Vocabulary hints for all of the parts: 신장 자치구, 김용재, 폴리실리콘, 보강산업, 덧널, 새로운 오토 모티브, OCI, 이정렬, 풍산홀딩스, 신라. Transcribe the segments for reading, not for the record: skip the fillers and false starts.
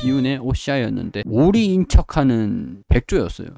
비운의 OCI였는데 오리인 척하는 백조였어요.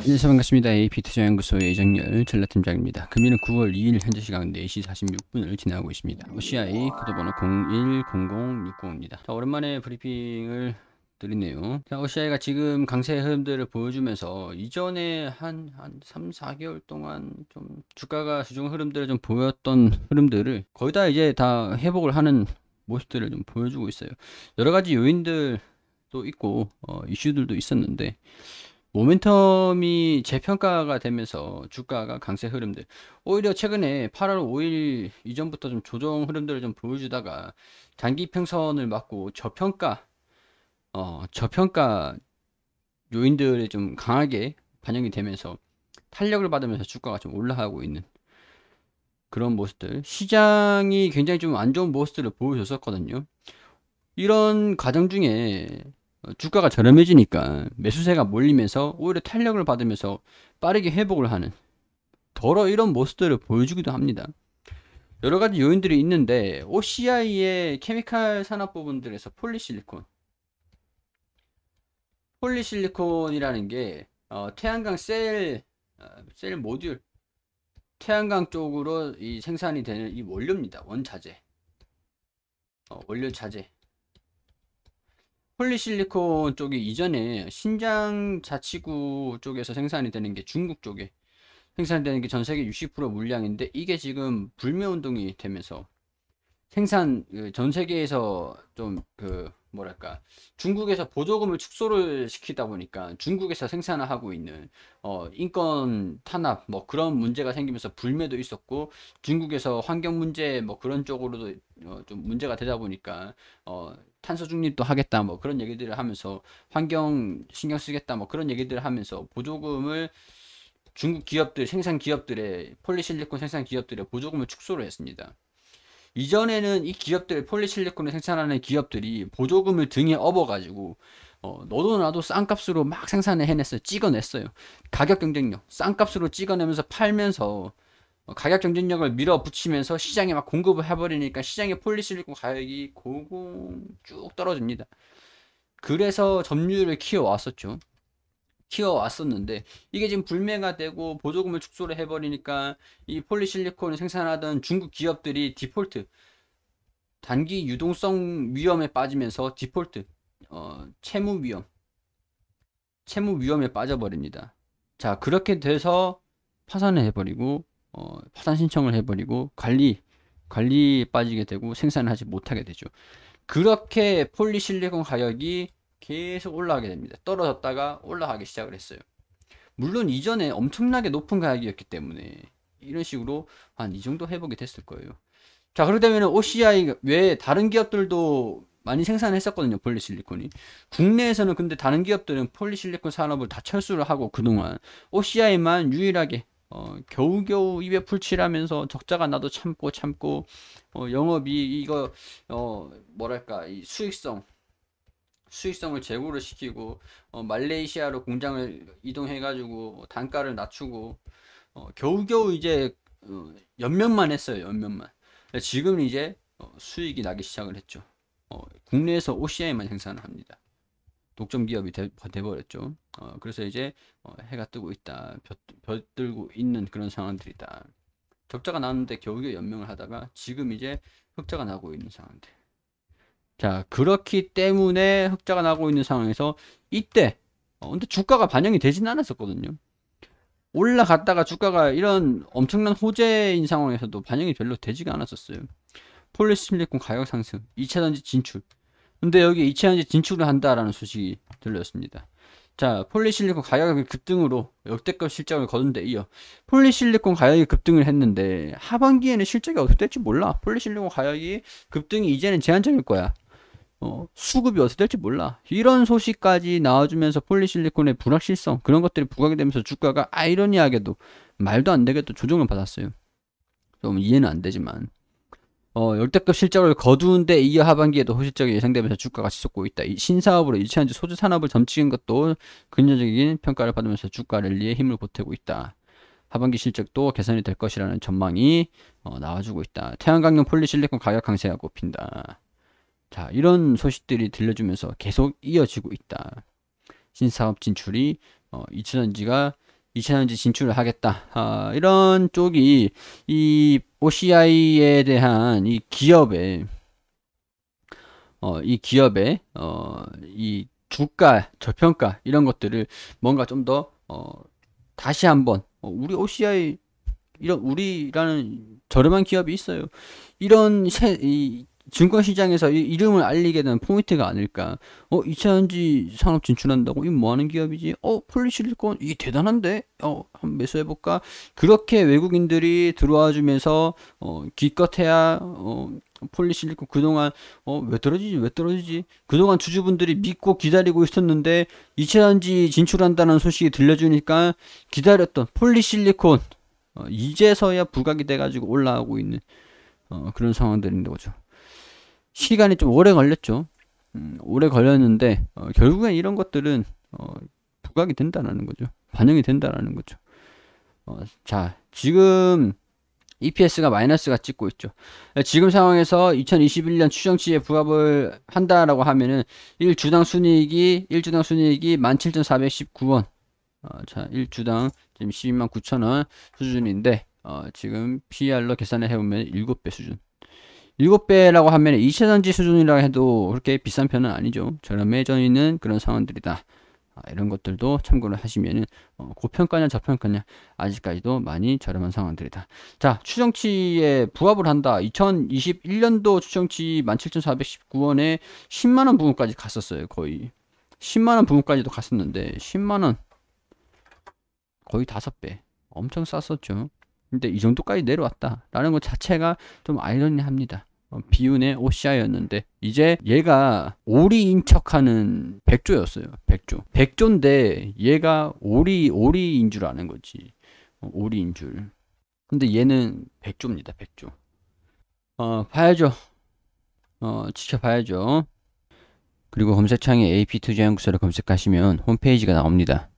안녕하세요. 반갑습니다. AP 투자연구소의 이정렬 전략팀장입니다. 금일은 9월 2일 현재 시간 4시 46분을 지나고 있습니다. OCI 코드번호 0100605입니다. 자, 오랜만에 브리핑을 드리네요. 자, OCI가 지금 강세 흐름들을 보여주면서 이전에 한 3, 4개월 동안 좀 주가가 주중 흐름들을 좀 보였던 흐름들을 거의 다 이제 다 회복을 하는 모습들을 좀 보여주고 있어요. 여러가지 요인들도 있고 이슈들도 있었는데 모멘텀이 재평가가 되면서 주가가 강세 흐름들, 오히려 최근에 8월 5일 이전부터 좀 조정 흐름들을 좀 보여주다가 장기 평선을 맞고 저평가 요인들이 좀 강하게 반영이 되면서 탄력을 받으면서 주가가 좀 올라가고 있는 그런 모습들, 시장이 굉장히 좀 안 좋은 모습들을 보여줬었거든요. 이런 과정 중에 주가가 저렴해지니까 매수세가 몰리면서 오히려 탄력을 받으면서 빠르게 회복을 하는 더러 이런 모습들을 보여주기도 합니다. 여러가지 요인들이 있는데 OCI의 케미칼 산업 부분들에서 폴리실리콘이라는 게 태양광 셀 모듈, 태양광 쪽으로 이 생산이 되는 이 원료입니다. 원료 자재. 폴리실리콘 쪽이 이전에 신장 자치구 쪽에서 생산이 되는 게, 중국 쪽에 생산되는 게 전 세계 60% 물량인데 이게 지금 불매 운동이 되면서 생산, 전 세계에서 좀 중국에서 보조금을 축소를 시키다 보니까 중국에서 생산을 하고 있는 인권 탄압 그런 문제가 생기면서 불매도 있었고, 중국에서 환경 문제 그런 쪽으로도 좀 문제가 되다 보니까 탄소 중립도 하겠다 그런 얘기들을 하면서, 환경 신경 쓰겠다 그런 얘기들을 하면서 보조금을 중국 기업들, 생산 기업들의, 폴리실리콘 생산 기업들의 보조금을 축소를 했습니다. 이전에는 이 기업들, 폴리실리콘을 생산하는 기업들이 보조금을 등에 업어가지고 너도 나도 싼 값으로 막 생산을 해냈어요. 찍어냈어요. 가격 경쟁력, 싼 값으로 찍어내면서 팔면서 가격 경쟁력을 밀어붙이면서 시장에 막 공급을 해버리니까 시장의 폴리실리콘 가격이 고공 쭉 떨어집니다. 그래서 점유율을 키워왔었는데 이게 지금 불매가 되고 보조금을 축소를 해버리니까 이 폴리실리콘을 생산하던 중국 기업들이 디폴트, 단기 유동성 위험에 빠지면서 디폴트, 채무 위험에 빠져버립니다. 자, 그렇게 돼서 파산을 해버리고 파산 신청을 해버리고 관리에 빠지게 되고 생산을 하지 못하게 되죠. 그렇게 폴리실리콘 가격이 계속 올라가게 됩니다. 떨어졌다가 올라가기 시작을 했어요. 물론 이전에 엄청나게 높은 가격이었기 때문에 이런 식으로 한 이 정도 회복이 됐을 거예요. 자, 그렇다면 OCI 외에 다른 기업들도 많이 생산했었거든요, 폴리실리콘이. 국내에서는 근데 다른 기업들은 폴리실리콘 산업을 다 철수를 하고 그동안 OCI만 유일하게 겨우겨우 입에 풀칠하면서 적자가 나도 참고 영업이 이거 이 수익성을 제고를 시키고 말레이시아로 공장을 이동해 가지고 단가를 낮추고 겨우겨우 이제 연면만 했어요. 지금 이제 수익이 나기 시작을 했죠. 국내에서 OCI만 생산을 합니다. 독점 기업이 돼버렸죠. 그래서 이제 해가 뜨고 있다, 벼들고 있는 그런 상황들이다. 적자가 나는데 겨우겨우 연명을 하다가 지금 이제 흑자가 나고 있는 상황들. 자, 그렇기 때문에 흑자가 나고 있는 상황에서 이때 근데 주가가 반영이 되진 않았었거든요. 올라갔다가 주가가 이런 엄청난 호재인 상황에서도 반영이 별로 되지가 않았었어요. 폴리실리콘 가격 상승, 2차전지 진출. 근데 여기 2차전지 진출을 한다라는 소식이 들렸습니다. 자, 폴리실리콘 가격이 급등으로 역대급 실적을 거둔 데 이어 폴리실리콘 가격이 급등을 했는데 하반기에는 실적이 어떻게 될지 몰라. 폴리실리콘 가격이 급등이 이제는 제한적일 거야. 수급이 어떻게 될지 몰라. 이런 소식까지 나와주면서 폴리실리콘의 불확실성, 그런 것들이 부각이 되면서 주가가 아이러니하게도 말도 안 되게 또 조정을 받았어요. 좀 이해는 안 되지만 역대급 실적을 거둔 데 이어 하반기에도 호실적이 예상되면서 주가가 지속되고 있다. 이 신사업으로 2차전지 소재 산업을 점치는 것도 긍정적인 평가를 받으면서 주가 랠리에 힘을 보태고 있다. 하반기 실적도 개선이 될 것이라는 전망이 나와주고 있다. 태양광용 폴리실리콘 가격 강세가 꼽힌다. 자, 이런 소식들이 들려주면서 계속 이어지고 있다. 신사업 진출이 2차전지 진출을 하겠다. 이런 쪽이 이 OCI에 대한 이 기업의 이 주가, 저평가 이런 것들을 뭔가 좀 더 다시 한번 우리 OCI 이런 우리라는 저렴한 기업이 있어요. 이런 이 증권시장에서 이 이름을 알리게 된 포인트가 아닐까. 2차전지 산업 진출한다고? 이 뭐하는 기업이지? 폴리실리콘? 이 대단한데? 한번 매수해볼까? 그렇게 외국인들이 들어와주면서 기껏해야 폴리실리콘 그동안 왜 떨어지지? 그동안 주주분들이 믿고 기다리고 있었는데 2차전지 진출한다는 소식이 들려주니까 기다렸던 폴리실리콘 이제서야 부각이 돼가지고 올라오고 있는 그런 상황들인 거죠. 시간이 좀 오래 걸렸죠. 오래 걸렸는데 결국엔 이런 것들은 부각이 된다라는 거죠. 반영이 된다라는 거죠. 자, 지금 EPS가 마이너스가 찍고 있죠. 지금 상황에서 2021년 추정치에 부합을 한다라고 하면은 1주당 순이익이 17,419원. 자, 1주당 지금 129,000원 수준인데 지금 PR로 계산을 해보면 7배 수준. 7배라고 하면 2차전지 수준이라 해도 그렇게 비싼 편은 아니죠. 저렴해져 있는 그런 상황들이다. 이런 것들도 참고를 하시면은 고평가냐 저평가냐 아직까지도 많이 저렴한 상황들이다. 자, 추정치에 부합을 한다. 2021년도 추정치 17,419원에 10만원 부근까지 갔었어요. 거의 10만원 부근까지도 갔었는데 10만원 거의 5배 엄청 쌌었죠. 근데 이 정도까지 내려왔다 라는 것 자체가 좀 아이러니합니다. 비운의 OCI였는데 이제 얘가 오리인 척하는 백조였어요. 백조인데 얘가 오리인 줄 아는 거지. 오리인 줄. 근데 얘는 백조입니다. 백조. 봐야죠. 지켜봐야죠. 그리고 검색창에 AP 투자연구소를 검색하시면 홈페이지가 나옵니다.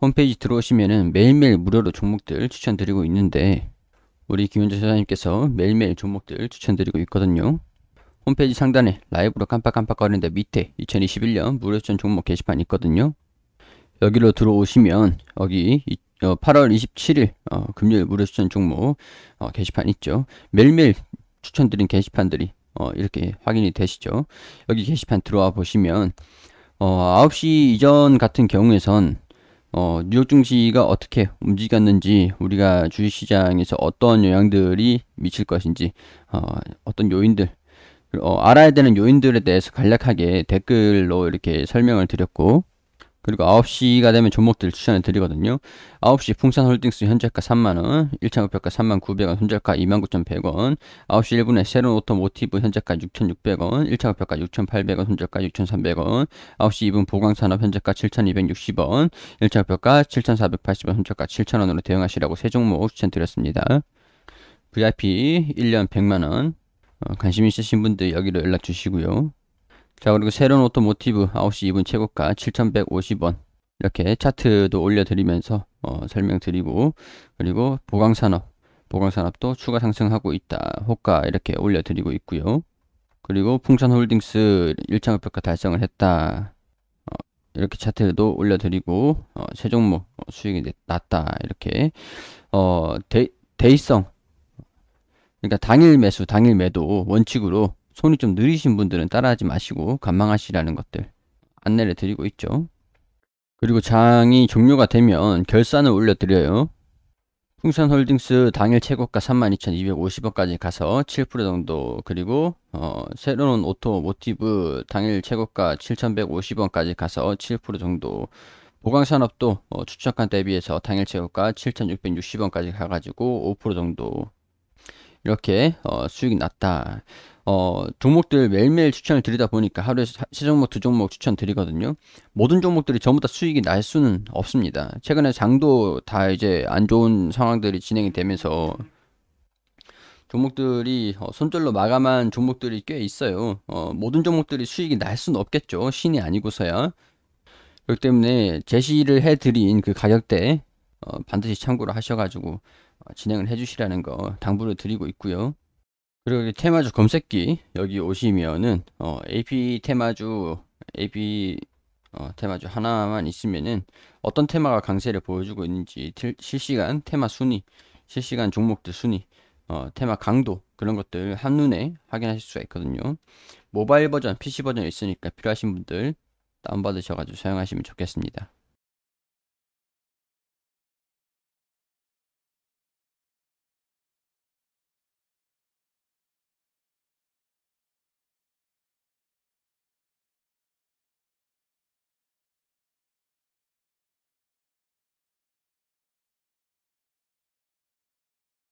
홈페이지 들어오시면은 매일매일 무료로 종목들 추천드리고 있는데 우리 김용재 사장님께서 매일매일 종목들 추천드리고 있거든요. 홈페이지 상단에 라이브로 깜빡깜빡거리는데 밑에 2021년 무료 추천 종목 게시판 있거든요. 여기로 들어오시면 여기 8월 27일 금요일 무료 추천 종목 게시판 있죠. 매일매일 추천드린 게시판들이 이렇게 확인이 되시죠. 여기 게시판 들어와 보시면 9시 이전 같은 경우에선 뉴욕 증시가 어떻게 움직였는지, 우리가 주식시장에서 어떤 영향들이 미칠 것인지, 어떤 요인들, 알아야 되는 요인들에 대해서 간략하게 댓글로 이렇게 설명을 드렸고, 그리고 9시가 되면 종목들 추천을 드리거든요. 9시 풍산홀딩스 현재가 3만원, 1차 목표가 39,000원, 손절가 29,100원, 9시 1분에 새로운 오토 모티브 현재가 6,600원, 1차 목표가 6,800원, 손절가 6,300원, 9시 2분 보강산업 현재가 7,260원, 1차 목표가 7,480원, 손절가 7,000원으로 대응하시라고 세 종목 추천드렸습니다. VIP 1년 100만원, 관심 있으신 분들 여기로 연락 주시고요. 자, 그리고 새로운 오토 모티브 9시 2분 최고가 7,150원 이렇게 차트도 올려드리면서 설명드리고, 그리고 보강산업도 추가 상승하고 있다 호가 이렇게 올려드리고 있고요. 그리고 풍산홀딩스 1차 목표가 달성을 했다 이렇게 차트도 올려드리고, 세 종목 수익이 났다 이렇게 대의성, 그러니까 당일 매수 당일 매도 원칙으로 손이 좀 느리신 분들은 따라하지 마시고 관망하시라는 것들 안내를 드리고 있죠. 그리고 장이 종료가 되면 결산을 올려드려요. 풍산홀딩스 당일 최고가 32,250원까지 가서 7% 정도, 그리고 새로운 오토 모티브 당일 최고가 7,150원까지 가서 7% 정도, 보강산업도 추천가 대비해서 당일 최고가 7,660원까지 가가지고 5% 정도 이렇게 수익이 났다. 종목들 매일매일 추천을 드리다 보니까 하루에 3종목 2종목 추천 드리거든요. 모든 종목들이 전부 다 수익이 날 수는 없습니다. 최근에 장도 다 이제 안 좋은 상황들이 진행이 되면서 종목들이 손절로 마감한 종목들이 꽤 있어요. 모든 종목들이 수익이 날 수는 없겠죠. 신이 아니고서야. 그렇기 때문에 제시를 해드린 그 가격대 반드시 참고를 하셔가지고 진행을 해주시라는 거 당부를 드리고 있고요. 그리고 여기 테마주 검색기 여기 오시면은 AP 테마주 하나만 있으면은 어떤 테마가 강세를 보여주고 있는지 실시간 테마 순위, 실시간 종목들 순위, 테마 강도 그런 것들 한눈에 확인하실 수가 있거든요. 모바일 버전, PC 버전이 있으니까 필요하신 분들 다운받으셔가지고 사용하시면 좋겠습니다.